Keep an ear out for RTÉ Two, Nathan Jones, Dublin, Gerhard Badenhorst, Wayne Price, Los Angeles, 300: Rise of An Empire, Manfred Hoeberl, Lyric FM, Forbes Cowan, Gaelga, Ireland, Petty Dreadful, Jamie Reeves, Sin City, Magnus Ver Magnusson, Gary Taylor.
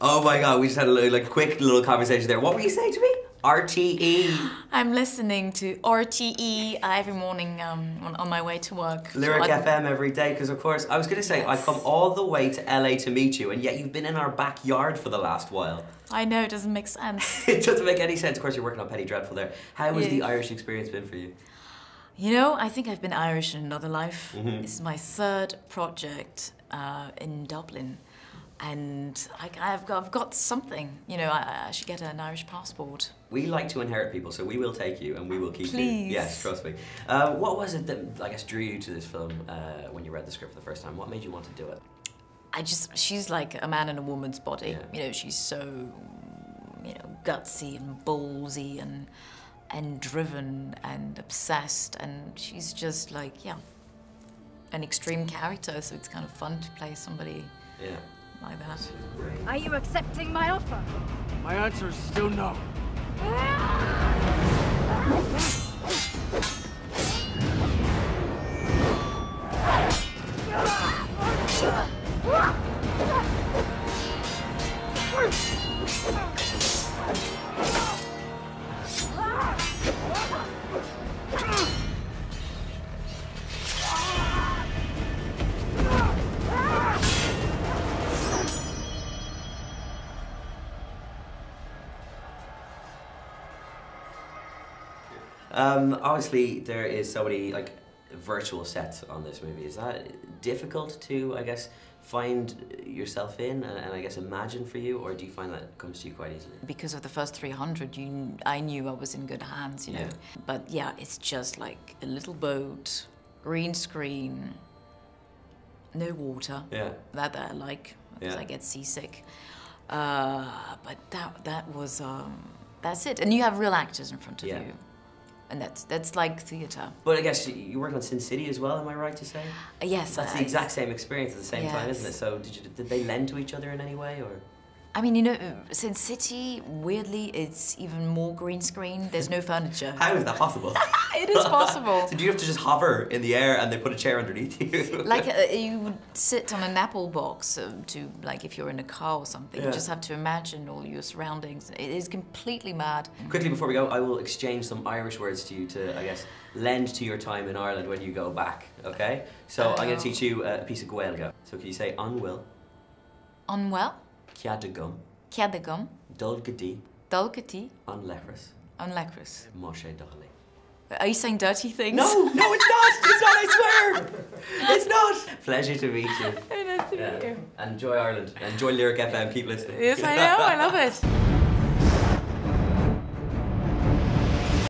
Oh my God, we just had a little, like, quick little conversation there. What were you saying to me? RTE. I'm listening to RTE every morning on my way to work. Lyric FM every day, because of course, I was going to say, yes. I've come all the way to LA to meet you, and yet you've been in our backyard for the last while. I know, it doesn't make sense. It doesn't make any sense. Of course, you're working on Petty Dreadful there. How has the Irish experience been for you? You know, I think I've been Irish in another life. Mm-hmm. This is my third project in Dublin. And I've got something, you know, I should get an Irish passport. We like to inherit people, so we will take you and we will keep you. Yes, trust me. What was it that, I guess, drew you to this film when you read the script for the first time? What made you want to do it? She's like a man in a woman's body. Yeah. You know, she's so, you know, gutsy and ballsy and driven and obsessed, and she's just like, yeah, an extreme character, so it's kind of fun to play somebody. Yeah. Like that. Are you accepting my offer? My answer is still no. Obviously, there is so many like virtual sets on this movie. Is that difficult to, I guess, find yourself in and I guess imagine for you, or do you find that comes to you quite easily? Because of the first 300, I knew I was in good hands, you know. Yeah. But yeah, it's just like a little boat, green screen, no water. Yeah. That I like because I get seasick. But that was that's it, and you have real actors in front of you. And that's like theatre. But I guess you worked on Sin City as well, am I right to say? Yes. That's the exact same experience at the same time, isn't it? So did they lend to each other in any way, or? I mean, you know, Sin City, weirdly, it's even more green screen. There's no furniture. How is that possible? It is possible. So do you have to just hover in the air and they put a chair underneath you? Like you would sit on an apple box to, like, if you're in a car or something. Yeah. You just have to imagine all your surroundings. It is completely mad. Quickly before we go, I will exchange some Irish words to you to, I guess, lend to your time in Ireland when you go back, okay? So I'm going to teach you a piece of Gaelga. So can you say unwell? Unwell? Ceadagum. Ceadagum. Dulgadi. Dulgadi. Unlechrus. Unlechrus. Moshe Dolly. Are you saying dirty things? No, no, it's not. It's not, I swear. It's not. Pleasure to meet you. Nice to meet you. Enjoy Ireland. Enjoy Lyric FM. Keep listening. Yes, I know. I love it.